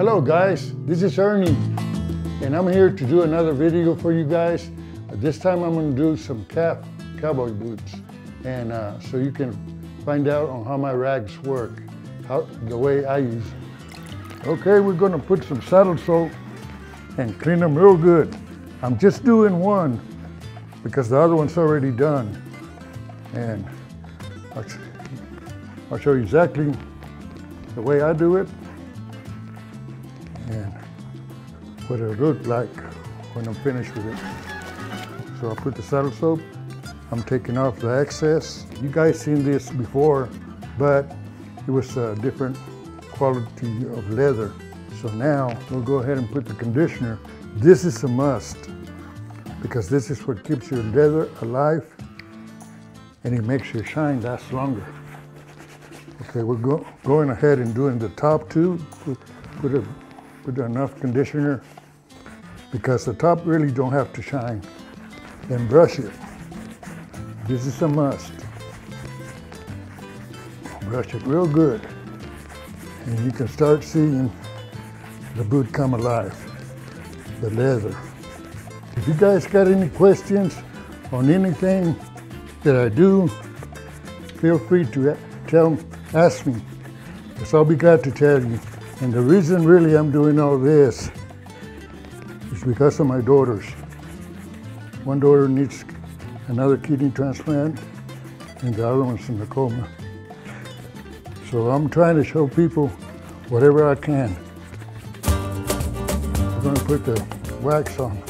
Hello guys, this is Ernie, and I'm here to do another video for you guys. This time I'm going to do some cowboy boots, and so you can find out on how my rags work, the way I use them. Okay, we're going to put some saddle soap and clean them real good. I'm just doing one because the other one's already done, and I'll show you exactly the way I do it and what it'll look like when I'm finished with it. So I put the saddle soap, I'm taking off the excess. You guys seen this before, but it was a different quality of leather. So now we'll go ahead and put the conditioner. This is a must because this is what keeps your leather alive and it makes your shine last longer. Okay, we're going ahead and doing the top two. Put enough conditioner because the top really don't have to shine. Then brush it. This is a must. Brush it real good. And you can start seeing the boot come alive, the leather. If you guys got any questions on anything that I do, feel free to ask me, because I'll be glad to tell you. And the reason really I'm doing all this is because of my daughters. One daughter needs another kidney transplant, and the other one's in a coma. So I'm trying to show people whatever I can. I'm gonna put the wax on,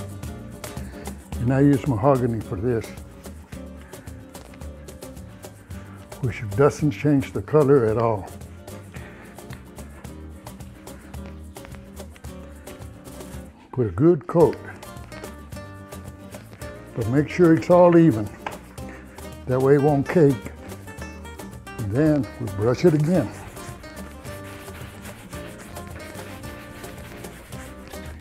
and I use mahogany for this, which doesn't change the color at all. Put a good coat, but make sure it's all even. That way it won't cake. And then we brush it again.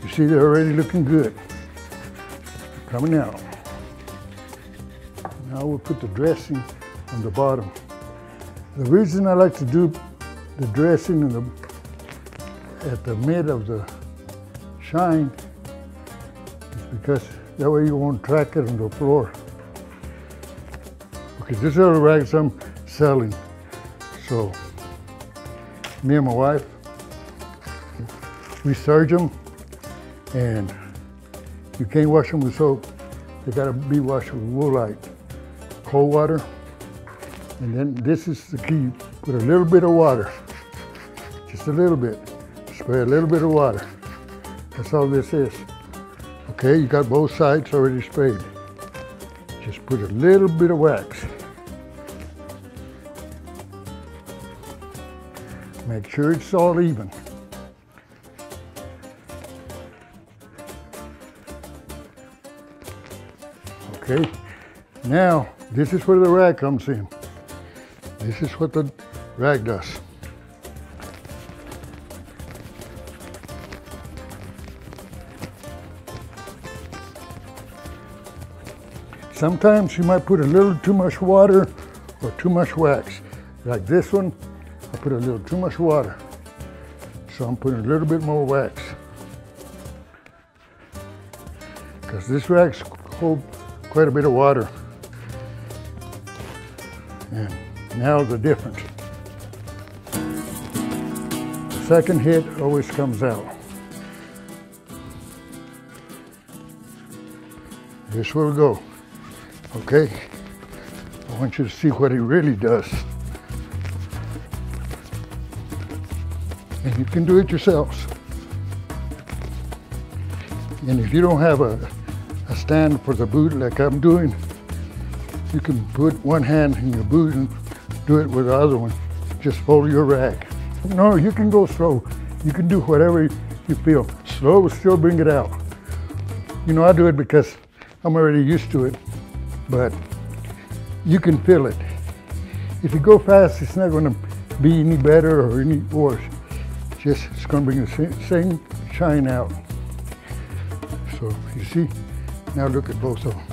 You see they're already looking good. They're coming out. Now we'll put the dressing on the bottom. The reason I like to do the dressing at the mid of the shine is because that way you won't track it on the floor. Okay, these are the rags I'm selling. So me and my wife, we serge them, and you can't wash them with soap. They gotta be washed with Woolite, cold water. And then this is the key, put a little bit of water, just a little bit. Spray a little bit of water. That's all this is. Okay, you got both sides already sprayed. Just put a little bit of wax. Make sure it's all even. Okay, now this is where the rag comes in. This is what the rag does. Sometimes you might put a little too much water or too much wax. Like this one, I put a little too much water. So I'm putting a little bit more wax. Because this rag holds quite a bit of water. And now the difference. The second hit always comes out. This will go. Okay, I want you to see what it really does. And you can do it yourselves. And if you don't have a stand for the boot like I'm doing, you can put one hand in your boot and do it with the other one. Just fold your rag. No, you can go slow. You can do whatever you feel. Slow will still bring it out. You know, I do it because I'm already used to it. But you can feel it. If you go fast, it's not gonna be any better or any worse. Just, it's gonna bring the same shine out. So you see, now look at both of them.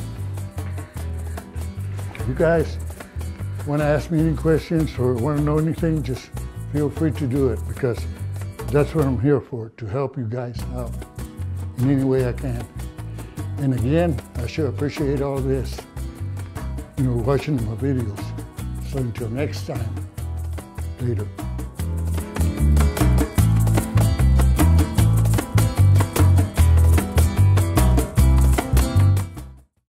If you guys wanna ask me any questions or wanna know anything, just feel free to do it because That's what I'm here for, to help you guys out in any way I can. And again, I sure appreciate all this, you know, watching my videos. So until next time, later.